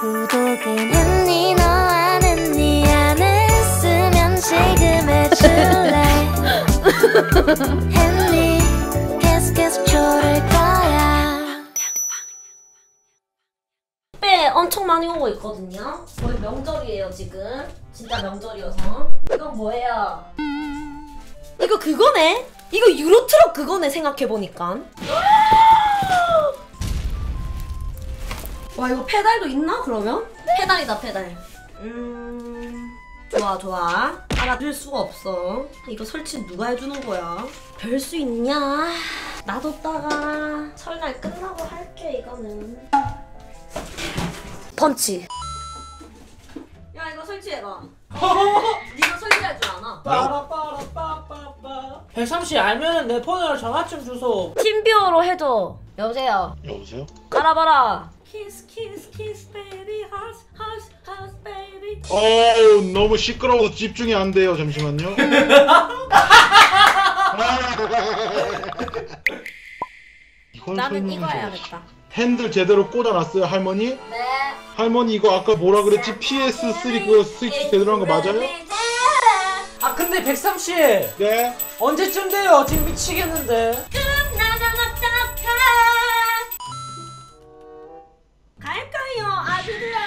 구독했니 너 안 했니 안 했으면 지금 해줄래 했니 계속 초를 거야. 택배 엄청 많이 오고 있거든요. 거의 명절이에요 지금. 진짜 명절이어서. 이건 뭐예요? 이거 그거네? 이거 유로트럭 그거네 생각해보니까. 와 이거 페달도 있나 그러면? 페달이다 페달. 좋아 좋아. 알아들 수가 없어. 이거 설치 누가 해주는 거야? 별 수 있냐? 놔뒀다가 설날 끝나고 할게 이거는. 펀치. 야 이거 설치해봐. 니가 설치할 줄 아나? 빠라빠라빠빠빠. 130 알면은 내 폰으로 전화쯤 주소. 팀비어로 해줘. 여보세요. 여보세요? 알아봐라. 키스 키스 키스 베리 하스 하스 하스 베리. 어우 너무 시끄러워서 집중이 안 돼요. 잠시만요. 나는 이거 해야겠다. 핸들 제대로 꽂아놨어요 할머니? 네. 할머니 이거 아까 뭐라 그랬지? PS3 그거 스위치 제대로 한 거 맞아요? 아 근데 130! 네? 언제쯤 돼요? 지금 미치겠는데. 갈까요 아들아?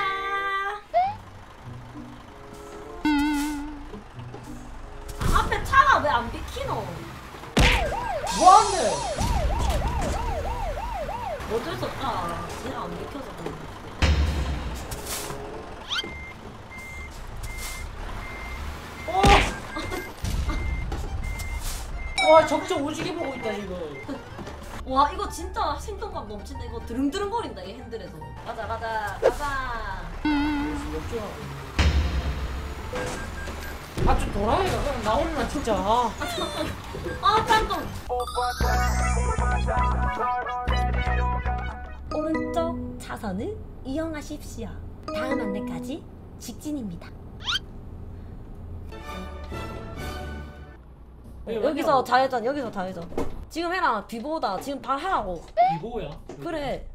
아, 앞에 차가 왜 안 비키노? 뭐하네? 어쩔 수 없다. 쟤가 안 비켜서 그래. 와 적적 오지게 보고 있다 이거. 와 이거 진짜 생동감 넘친다. 이거 드릉드릉거린다 이 핸들에서. 가자 가자 가자. 아 좀 돌아해라 그럼. 나 오늘 나 진짜. 아 잠깐. 오른쪽 차선을 이용하십시오. 다음 안내까지 직진입니다. 여기서 좌회전 여기서 좌회전. 지금 해라 비보다. 지금 발 하라고. 비보야? 그래.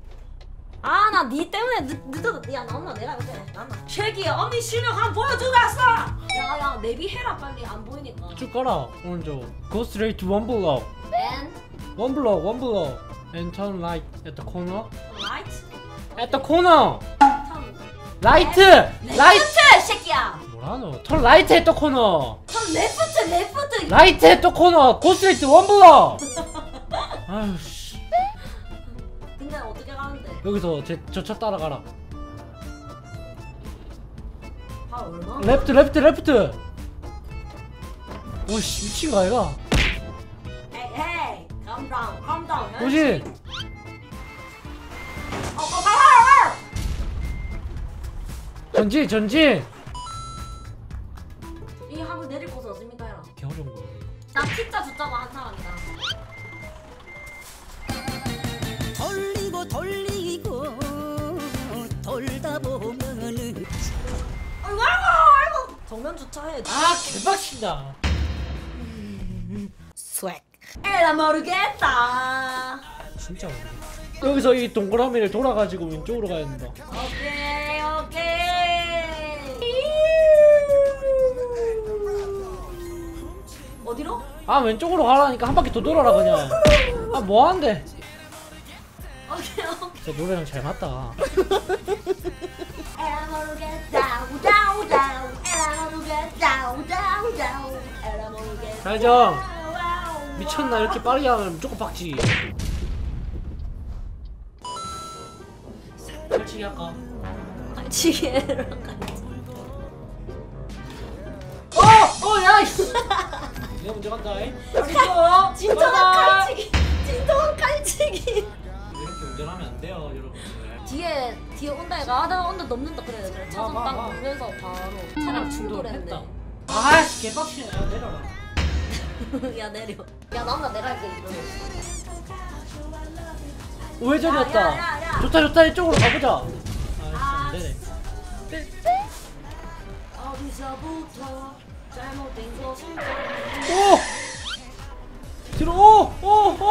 아 나 니 때문에 늦었다. 야 나온나 내가 요새 나온나. 쉐기야 언니 실력 한번 보여주고 왔어. 야야 내비 해라 빨리. 안 보이니까 쭉 가라. 오른쪽 go straight to one block then one block one block and turn right at the corner. right? at the corner. 라이트! 라이트! 쉐기야 뭐라노? 턴 라이트 at the corner. 턴 레프트 레프트 라이트 at the corner go straight to one block. 아휴 씨. 근데 어떻게 가는데? 여기서 저 차 따라가라. 아 얼마? 레프트 레프트 레프트. 오씨 미친 거 아이가? 헤이 헤이 calm down calm down. 오지? 전진 전진. 이 한번 내릴 곳은 없습니까 해라. 겨울인 거. 나 진짜 줬잖아 한 사람이다. 돌리고 돌리고 돌다 보면은. 아이고 아이고. 정면 주차해. 아 개빡친다. 스웩. 에라 모르겠다. 진짜 모르겠다. 여기서 이 동그라미를 돌아가지고 왼쪽으로 가야 된다. 오케이 오케이. 어디로? 아 왼쪽으로 가라니까 한 바퀴 더 돌아라 그냥. 아 뭐한데? 오케이 오케이. 저 노래랑 잘 맞다. 잘정 미쳤나 이렇게 빠르게 하면 조금 빡치. 설치기 할까? 설치기 해라. 어! 야! 내가 먼저 간다잉. 진정한 칼치기. 진정한 칼치기. 이렇게 운전하면 안 돼요 여러분. 뒤에 온다 얘가. 나 온다 넘는다. 그래 차선 딱 보면서 바로 차량 충돌했네. 아이씨 개빡치네. 야 내려라. 야 내려. 야 나 혼자 내가 할게. 우회전이었다. 좋다 좋다 이쪽으로 가보자. 아 진짜 안되네. 어디서부터 잘못된 것을 오! 뒤로 오! 오! 오!